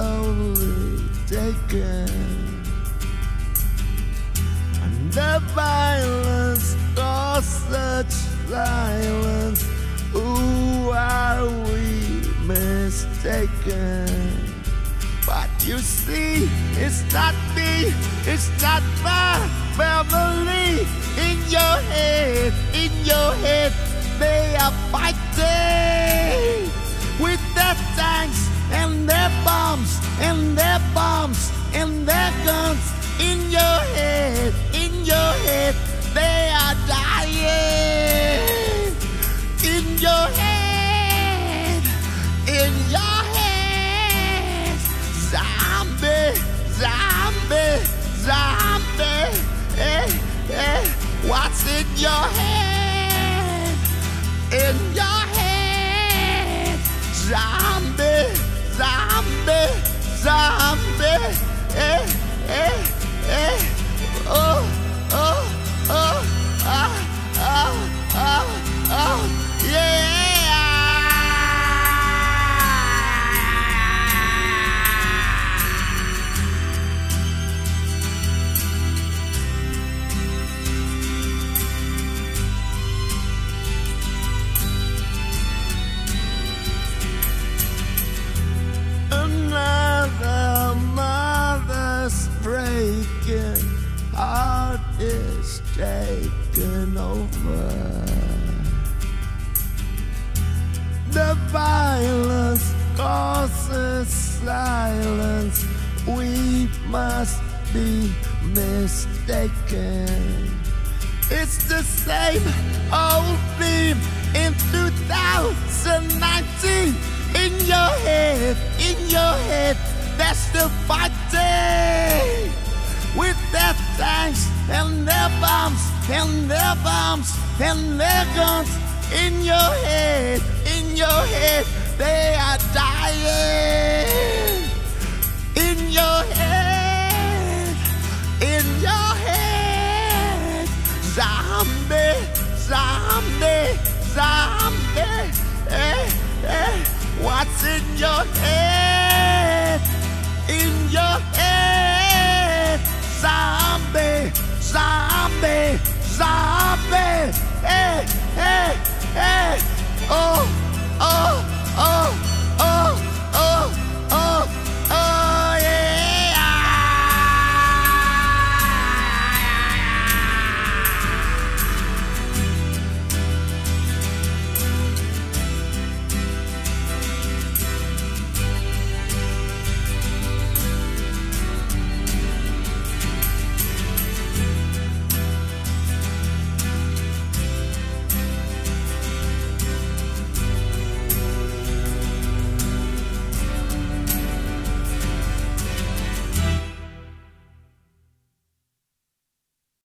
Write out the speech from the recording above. slowly taken, and the violence caused such violence. Who are we mistaken? But you see, it's not me, it's not my family. In your head, they are fighting with their tanks and their bombs and their bombs and their guns. In your head, they are dying. In your head, in your head, zombie, zombie, zombie. Eh, eh. What's in your head? In your head, zombie, zombie, zombie. Eh, eh, eh. Oh, oh, oh, ah, ah, ah, ah. Another mother's breaking heart is taken over. The violence causes silence. We must be mistaken. It's the same old theme in 2019. In your head, they're still fighting with their tanks and their bombs and their bombs and their guns. In your head, they are dying. In your head, zombie, zombie, zombie. Eh, eh. What's in your head? In your head, zombie, zombie, zombie. Eh, eh. Hey!